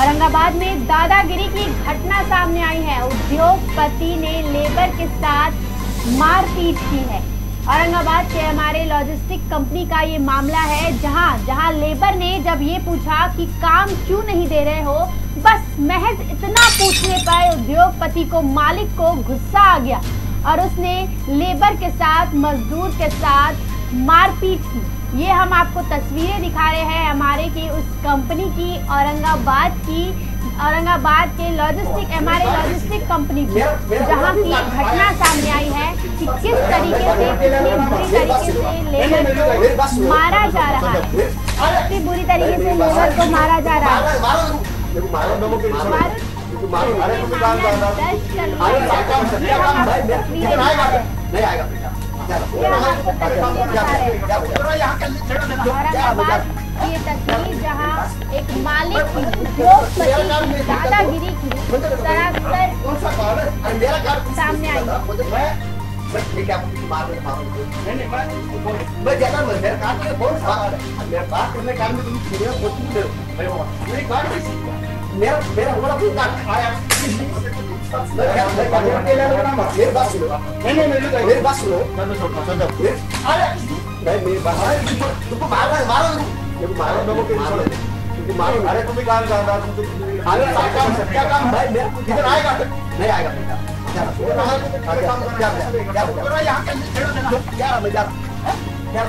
औरंगाबाद में दादागिरी की घटना सामने आई है। उद्योगपति ने लेबर के साथ मारपीट की है। औरंगाबाद के हमारे लॉजिस्टिक कंपनी का ये मामला है, जहां लेबर ने जब ये पूछा कि काम क्यों नहीं दे रहे हो, बस महज इतना पूछने पर उद्योगपति को, मालिक को गुस्सा आ गया और उसने लेबर के साथ, मजदूर के साथ मारपीट की। ये हम आपको तस्वीरें दिखा रहे हैं हमारे की उस कंपनी की, औरंगाबाद के लॉजिस्टिक, हमारे लॉजिस्टिक कंपनी की, जहाँ की घटना सामने आई है कि किस तरीके से, कितनी बुरी तरीके से लेबर को मारा जा रहा है, कितनी बुरी तरीके से लेबर को मारा जा रहा है। ये तस्वीर जहाँ एक मालिक की, उद्योगपति की दादागिरी की सरासर सामने आई। मेरा काम क्या